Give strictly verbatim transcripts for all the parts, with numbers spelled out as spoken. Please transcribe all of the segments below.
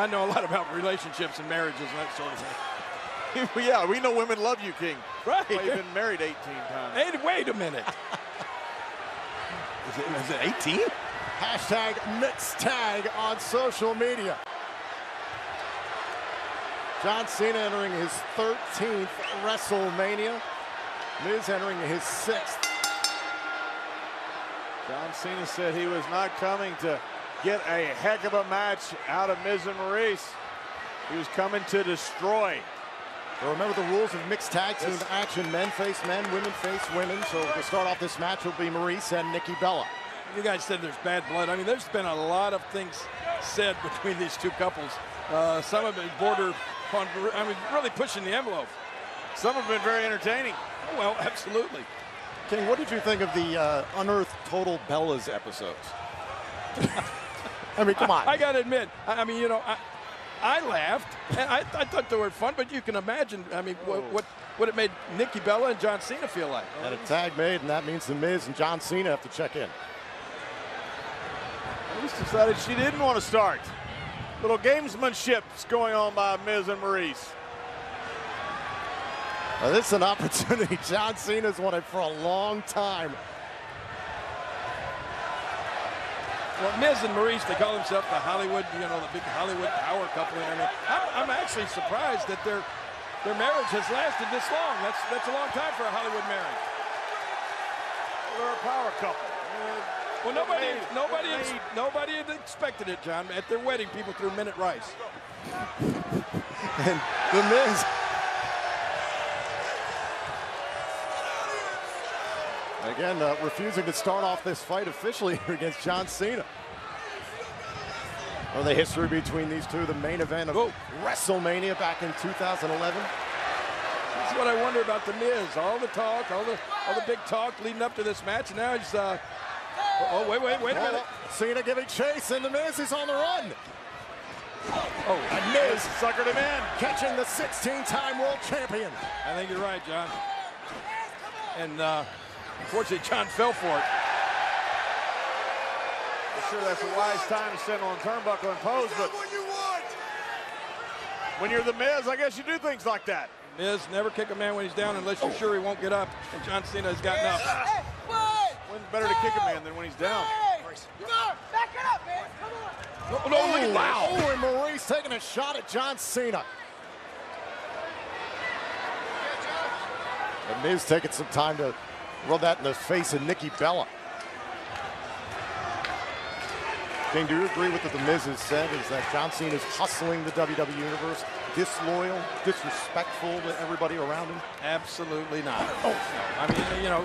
I know a lot about relationships and marriages and that sort of thing. Yeah, we know women love you, King. Right. Well, you've been married eighteen times. Hey, wait a minute. Is it, is it eighteen? Hashtag MitzTag on social media. John Cena entering his thirteenth WrestleMania. Miz entering his sixth. John Cena said he was not coming to get a heck of a match out of Miz and Maryse. He was coming to destroy. Well, remember the rules of mixed tag team yes. action. Men face men, women face women. So to start off this match will be Maryse and Nikki Bella. You guys said there's bad blood. I mean, there's been a lot of things said between these two couples. Uh, some of it border on, I mean, really pushing the envelope. Some have been very entertaining. Oh, well, absolutely. King, what did you think of the uh, Unearthed Total Bellas episodes? I mean, come on. I, I got to admit, I, I mean, you know, I, I laughed. And I, I thought they were fun, but you can imagine, I mean, what, what what it made Nikki Bella and John Cena feel like. And a tag made, and that means The Miz and John Cena have to check in. Decided she didn't want to start. Little gamesmanship's going on by Miz and Maryse. Now this is an opportunity John Cena's wanted for a long time. Well, Miz and Maryse, they call themselves the Hollywood, you know, the big Hollywood power couple. I'm, I'm actually surprised that their their marriage has lasted this long. That's that's a long time for a Hollywood marriage. They're a power couple. Well, nobody, nobody, nobody had expected it, John. At their wedding, people threw minute rice. And The Miz. Again, uh, refusing to start off this fight officially against John Cena. Well, the history between these two, the main event of Whoa. WrestleMania back in two thousand eleven. That's what I wonder about The Miz. All the talk, all the, all the big talk leading up to this match, and now he's. Uh, Oh, wait, wait, wait a minute. Cena giving chase, and The Miz is on the run. Oh, and Miz suckered him in. Catching the sixteen-time world champion. I think you're right, John. And uh, unfortunately, John fell for it. I'm sure that's a wise time to sit on turnbuckle and pose, but when you want. When you're The Miz, I guess you do things like that. Miz, never kick a man when he's down unless you're oh. sure he won't get up, and John Cena has gotten up. Hey, when's better no. to kick a man than when he's down? Hey, no, back it up, man. Come on. No, no, oh, wow. Oh, and Maryse taking a shot at John Cena. And Miz taking some time to rub that in the face of Nikki Bella. King, do you agree with what The Miz has said, is that John Cena is hustling the W W E Universe, disloyal, disrespectful to everybody around him? Absolutely not. Oh, no. I mean, you know,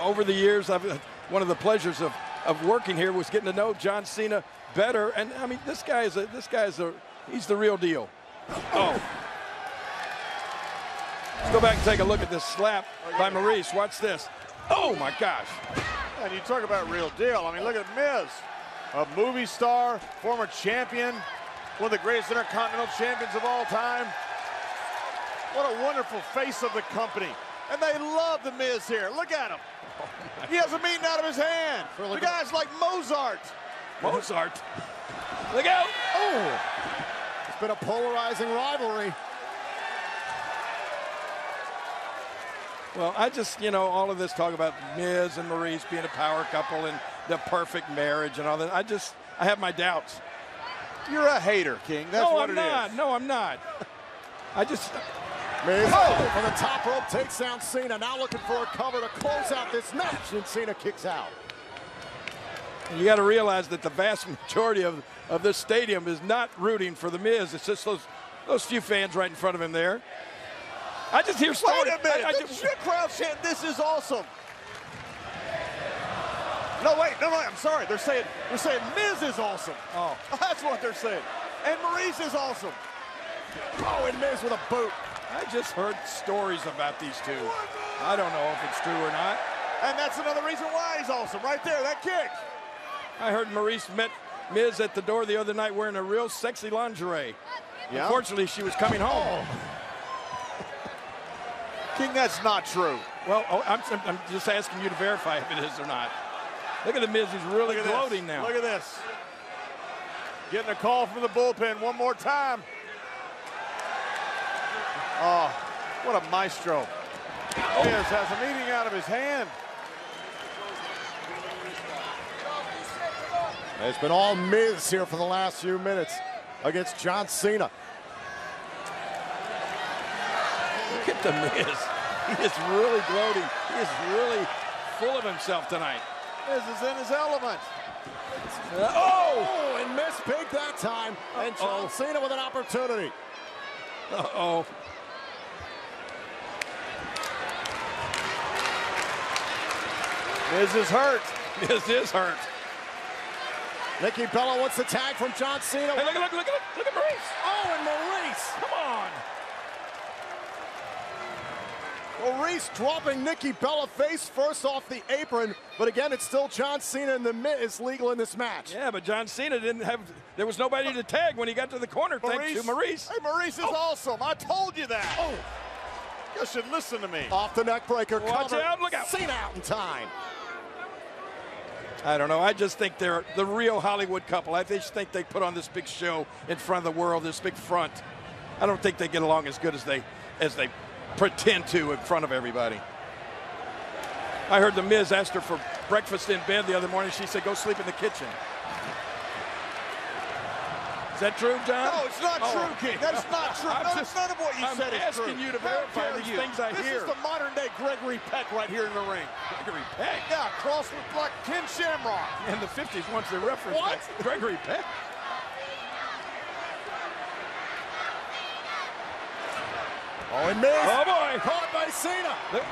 over the years, I've, one of the pleasures of, of working here was getting to know John Cena better. And I mean, this guy is a, this guy is a, he's the real deal. Oh. Let's go back and take a look at this slap by Maryse. Watch this. Oh my gosh. And you talk about real deal. I mean, look at Miz, a movie star, former champion, one of the greatest intercontinental champions of all time. What a wonderful face of the company. And they love The Miz here. Look at him. He has a meeting out of his hand. The guy's like Mozart. Mozart? Look out. Oh. It's been a polarizing rivalry. Well, I just, you know, all of this talk about Miz and Maryse being a power couple and the perfect marriage and all that, I just, I have my doubts. You're a hater, King. That's no, what I'm it not. is. No, I'm not. I just... Miz oh. on the top rope takes down Cena. Now looking for a cover to close out this match, and Cena kicks out. And you got to realize that the vast majority of, of this stadium is not rooting for The Miz. It's just those those few fans right in front of him there. I just hear stories. Wait a minute. I, I just, the crowd chant, this is awesome. No, wait, no, no, I'm sorry. They're saying, they're saying Miz is awesome. Oh. That's what they're saying. And Maryse is awesome. Oh, and Miz with a boot. I just heard stories about these two. I don't know if it's true or not. And that's another reason why he's awesome, right there, that kick. I heard Maryse met Miz at the door the other night wearing a real sexy lingerie. Yeah. Unfortunately, she was coming home. King, that's not true. Well, oh, I'm, I'm just asking you to verify if it is or not. Look at The Miz, he's really gloating now. Look at this. Getting a call from the bullpen one more time. Oh, what a maestro. Oh. Miz has an eating out of his hand. It's been all Miz here for the last few minutes against John Cena. Look at the Miz. He is really gloating. He is really full of himself tonight. Miz is in his element. Uh, oh! oh, and missed big that time. Uh-oh. And John Cena with an opportunity. Uh-oh. Miz is hurt. Miz is hurt. Nikki Bella wants the tag from John Cena. Hey, look, look, look, look, look at Maryse. Oh, and Maryse. Come on. Maryse dropping Nikki Bella face first off the apron. But again, it's still John Cena and the Miz legal in this match. Yeah, but John Cena didn't have, there was nobody to tag when he got to the corner, Maryse. Thanks to Maryse. Hey, Maryse is oh. awesome. I told you that. Oh. You should listen to me. Off the neck breaker. Watch cover. out, look out. Cena out in time. I don't know. I just think they're the real Hollywood couple. I just think they put on this big show in front of the world, this big front. I don't think they get along as good as they as they pretend to in front of everybody. I heard the Miz asked her for breakfast in bed the other morning. She said, go sleep in the kitchen. Is that true, John? No, it's not oh. true, King. That's not true. No, just, none of what you I'm said is true. I'm asking you to verify these things I this hear. This is the modern-day Gregory Peck right here in the ring. Gregory Peck? Yeah, crossed with like Ken Shamrock. In the fifties, once they referenced what? That. Gregory Peck. Oh, and Miz. Oh, boy. Caught by Cena. The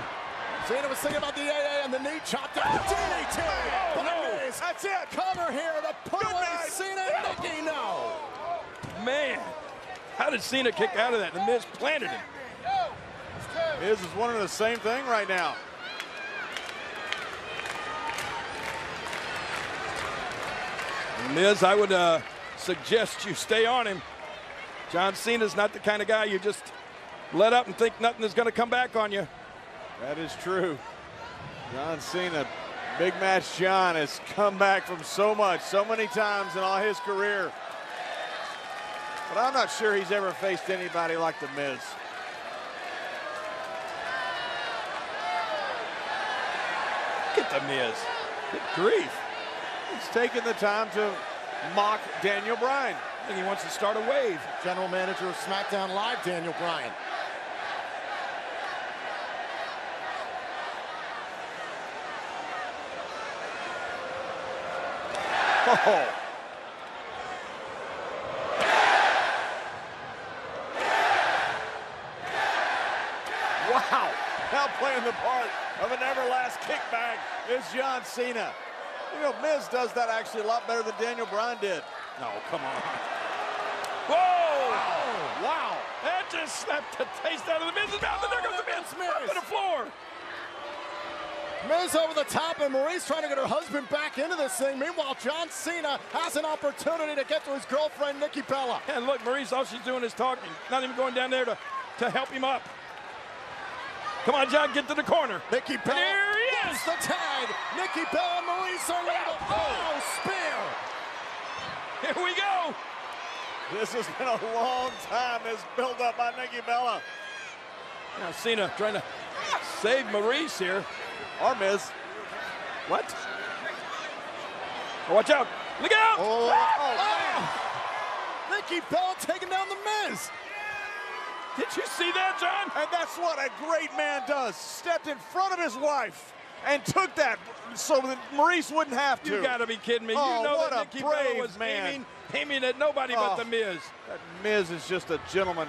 Cena was thinking about the A A and the knee chopped out. Oh, D D T. Oh, no. Miz. That's it. Cover here. The pull in Cena and Nikki. No. Man, how did Cena kick out of that? The Miz planted him. Miz is wanting the same thing right now. Miz, I would uh, suggest you stay on him. John Cena's not the kind of guy you just let up and think nothing is going to come back on you. That is true. John Cena, big match John, has come back from so much, so many times in all his career. But I'm not sure he's ever faced anybody like The Miz. Look at The Miz. Good grief. He's taking the time to mock Daniel Bryan. I think he wants to start a wave. General manager of SmackDown Live, Daniel Bryan. Oh. Wow, now playing the part of an everlast kickback is John Cena. You know, Miz does that actually a lot better than Daniel Bryan did. No, come on. Whoa! Wow! wow. That just slapped the taste out of the Miz's mouth, and there goes the Miz, Miz. Up to the floor. Miz over the top, and Maryse trying to get her husband back into this thing. Meanwhile, John Cena has an opportunity to get to his girlfriend, Nikki Bella. And look, Maryse, all she's doing is talking, not even going down there to, to help him up. Come on, John, get to the corner. Nikki Bella. And here he is. The tag. Nikki Bella and Maryse are legal. Oh, spear. Here we go. This has been a long time, this build-up by Nikki Bella. Now, Cena trying to save Maryse here. Or Miz. What? Oh, watch out. Look out. Oh, ah! oh, oh. Nikki Bella taking down the Miz. Did you see that, John? And that's what a great man does. Stepped in front of his wife and took that so that Maryse wouldn't have to. You gotta be kidding me. Oh, you know what that Nikki Bella was aiming, aiming at nobody oh, but the Miz. That Miz is just a gentleman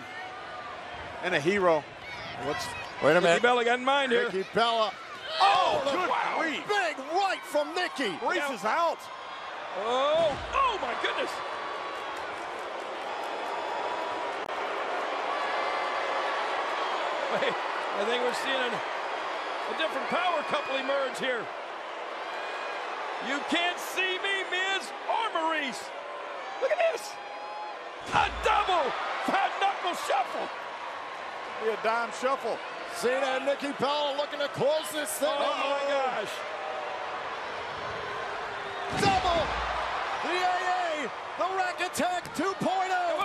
and a hero. What's Wait a minute. Nikki Bella got in mind here. Nikki Bella. Oh, oh good wow. Big right from Nikki. Maryse is out. Oh, oh my goodness. Wait, I think we're seeing a, a different power couple emerge here. You can't see me, Miz or Maryse. Look at this. A double fat knuckle shuffle. Be a dime shuffle. Cena and Nikki Bella looking to close this thing. Oh, oh my gosh. Double. The A A The Rack Attack two point oh